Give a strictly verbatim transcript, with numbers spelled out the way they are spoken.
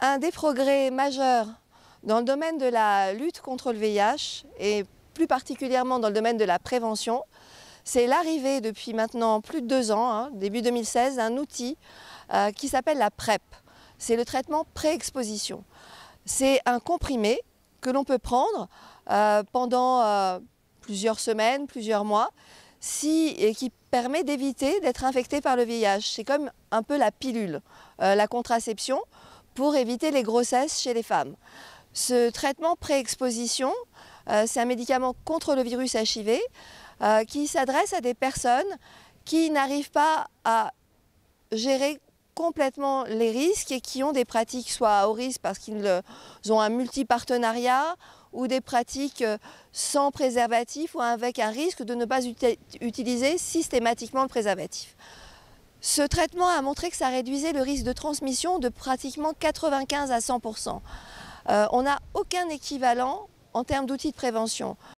Un des progrès majeurs dans le domaine de la lutte contre le V I H et plus particulièrement dans le domaine de la prévention, c'est l'arrivée depuis maintenant plus de deux ans, hein, début deux mille seize, d'un outil euh, qui s'appelle la PrEP. C'est le traitement pré-exposition. C'est un comprimé que l'on peut prendre euh, pendant euh, plusieurs semaines, plusieurs mois, si, et qui permet d'éviter d'être infecté par le V I H. C'est comme un peu la pilule, euh, la contraception, pour éviter les grossesses chez les femmes. Ce traitement pré-exposition, euh, c'est un médicament contre le virus H I V euh, qui s'adresse à des personnes qui n'arrivent pas à gérer complètement les risques et qui ont des pratiques soit à haut risque parce qu'ils ont un multipartenariat ou des pratiques sans préservatif ou avec un risque de ne pas ut- utiliser systématiquement le préservatif. Ce traitement a montré que ça réduisait le risque de transmission de pratiquement quatre-vingt-quinze à cent pour cent. Euh, on n'a aucun équivalent en termes d'outils de prévention.